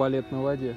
балет на воде.